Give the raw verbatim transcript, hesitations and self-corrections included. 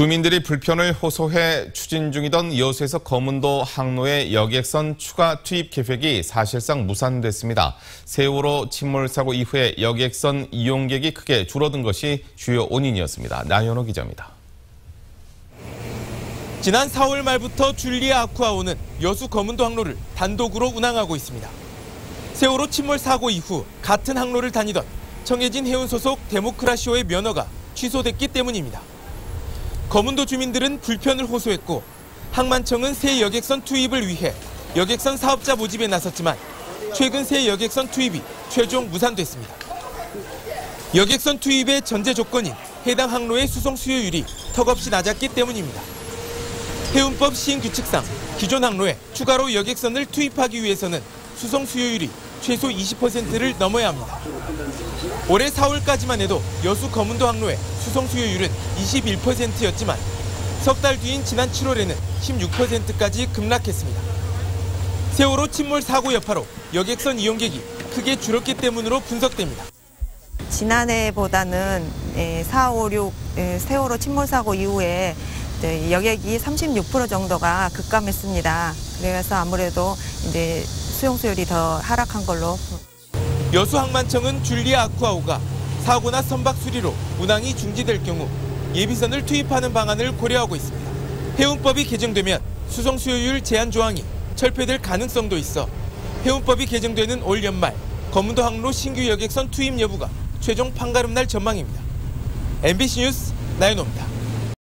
주민들이 불편을 호소해 추진 중이던 여수에서 거문도 항로의 여객선 추가 투입 계획이 사실상 무산됐습니다. 세월호 침몰 사고 이후에 여객선 이용객이 크게 줄어든 것이 주요 원인이었습니다. 나현호 기자입니다. 지난 사월 말부터 줄리아 아쿠아호는 여수 거문도 항로를 단독으로 운항하고 있습니다. 세월호 침몰 사고 이후 같은 항로를 다니던 청해진 해운 소속 데모크라시오의 면허가 취소됐기 때문입니다. 거문도 주민들은 불편을 호소했고 항만청은 새 여객선 투입을 위해 여객선 사업자 모집에 나섰지만 최근 새 여객선 투입이 최종 무산됐습니다. 여객선 투입의 전제 조건인 해당 항로의 수송 수요율이 턱없이 낮았기 때문입니다. 해운법 시행 규칙상 기존 항로에 추가로 여객선을 투입하기 위해서는 수송 수요율이 최소 이십 퍼센트를 넘어야 합니다. 올해 사월까지만 해도 여수 거문도 항로의 수송 수요율은 이십일 퍼센트였지만 석 달 뒤인 지난 칠월에는 십육 퍼센트까지 급락했습니다. 세월호 침몰 사고 여파로 여객선 이용객이 크게 줄었기 때문으로 분석됩니다. 지난해보다는 사, 오, 육 세월호 침몰 사고 이후에 여객이 삼십육 퍼센트 정도가 급감했습니다. 그래서 아무래도 이제 수용 수율이 더 하락한 걸로. 여수 항만청은 줄리아 아쿠아호가 사고나 선박 수리로 운항이 중지될 경우 예비선을 투입하는 방안을 고려하고 있습니다. 해운법이 개정되면 수송 수요율 제한 조항이 철폐될 가능성도 있어 해운법이 개정되는 올 연말 거문도 항로 신규 여객선 투입 여부가 최종 판가름날 전망입니다. 엠비씨 뉴스 나현호입니다.